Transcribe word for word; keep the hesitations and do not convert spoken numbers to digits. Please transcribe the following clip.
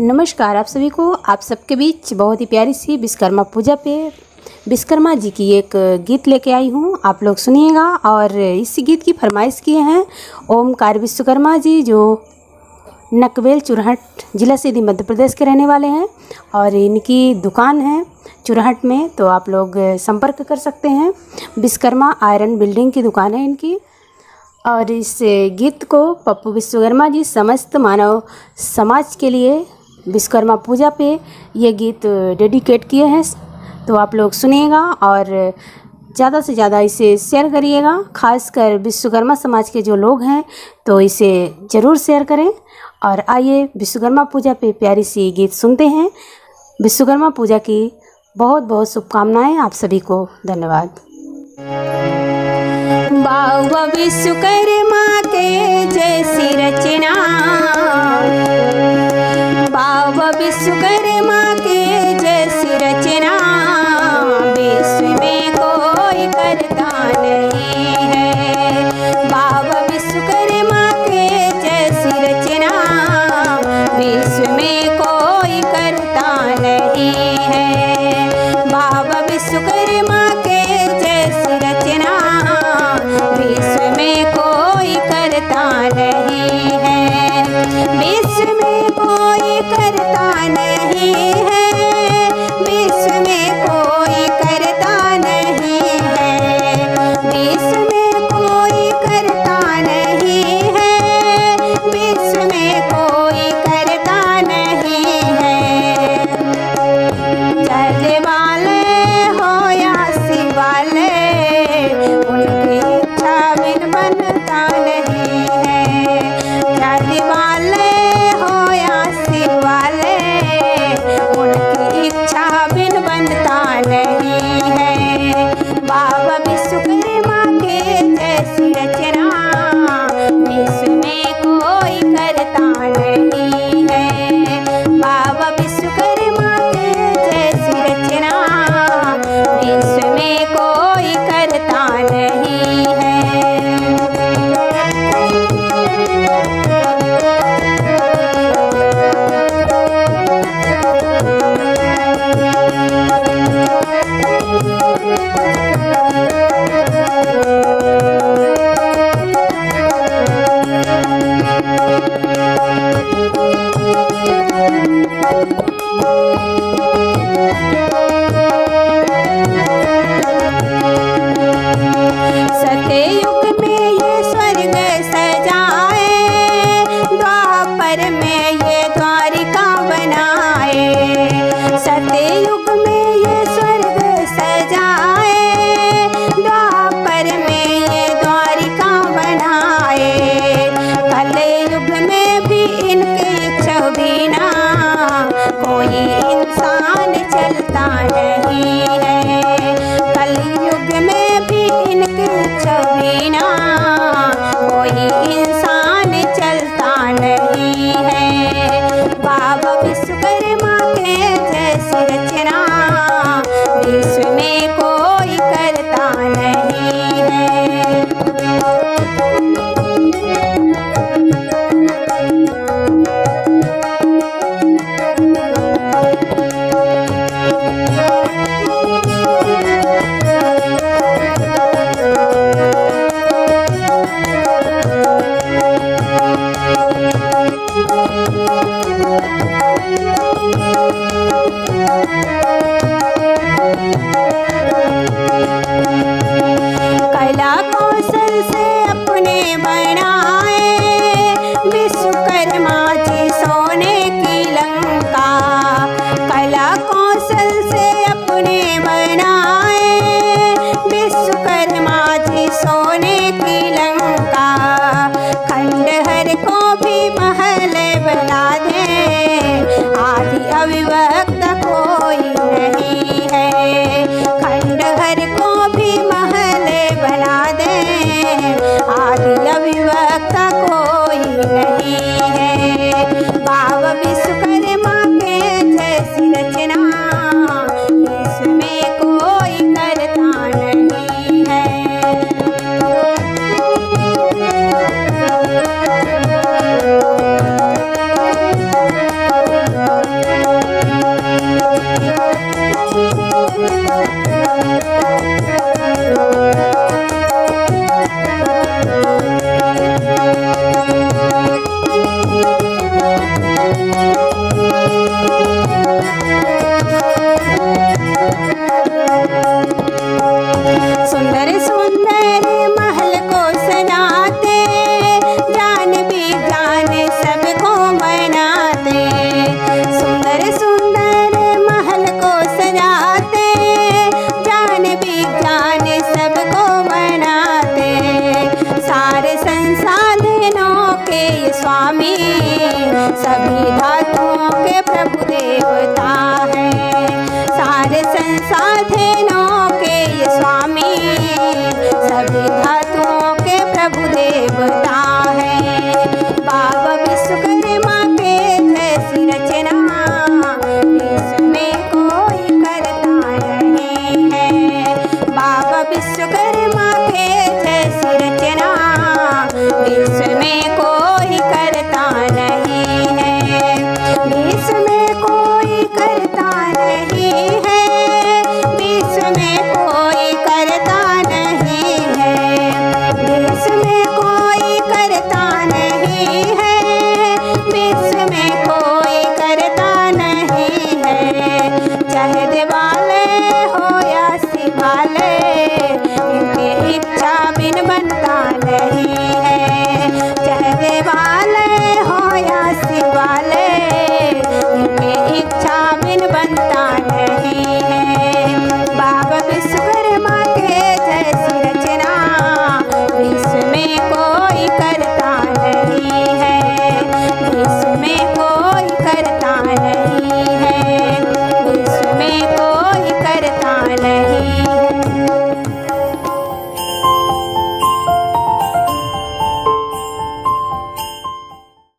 नमस्कार आप सभी को। आप सबके बीच बहुत ही प्यारी सी विश्वकर्मा पूजा पे विश्वकर्मा जी की एक गीत लेके आई हूँ, आप लोग सुनिएगा। और इसी गीत की फरमाइश किए हैं ओमकार विश्वकर्मा जी, जो नकवेल चुरहट जिला सिद्धि मध्य प्रदेश के रहने वाले हैं और इनकी दुकान है चुरहट में, तो आप लोग संपर्क कर सकते हैं। विश्वकर्मा आयरन बिल्डिंग की दुकान है इनकी। और इस गीत को पप्पू विश्वकर्मा जी समस्त मानव समाज के लिए विश्वकर्मा पूजा पे ये गीत डेडिकेट किए हैं, तो आप लोग सुनिएगा और ज़्यादा से ज़्यादा इसे शेयर करिएगा। खासकर विश्वकर्मा समाज के जो लोग हैं तो इसे ज़रूर शेयर करें। और आइए विश्वकर्मा पूजा पे प्यारी सी गीत सुनते हैं। विश्वकर्मा पूजा की बहुत बहुत शुभकामनाएँ आप सभी को। धन्यवाद। बाबा विश्वकर्मा के जैसी रचना, बाबा विश्वकर्मा के जैसी रचना विश्व में कोई करता नहीं है। बाबा विश्वकर्मा के जैसी रचना विश्व में कोई करता नहीं है। बाबा विश्वकर्मा के जैसी रचना विश्व में कोई करता नहीं है, विश्व में कोई करता नहीं है, विश्व में कोई करता नहीं है, विश्व में कोई करता नहीं है, विश्व में कोई करता नहीं है। जले वाले हो या शिव वाले उनकी इच्छा बिन बनता नहीं है। जले वाले हो या शिव वाले उनकी इच्छा बिन बनता नहीं है। बाबा विश्वकर्मा के जैसी रचना विश्व में कोई करता नहीं है। बाबा विश्वकर्मा के जैसी रचना विश्व में कोई करता नहीं है। सतयुग में ये स्वर्ग सजाए, द्वापर में ये द्वारिका बनाए। सतयुग में ये स्वर्ग सजाए, द्वापर में ये द्वारिका बनाए। कलयुग में भी इनके छबिना कोई इंसान चलता नहीं है। कलयुग में भी इनके छबिना कोई इंसान चलता नहीं है। बाबा विश्वकर्मा के जैसी रचना विश्व में कोई करता नहीं है। आदि अविवाह ये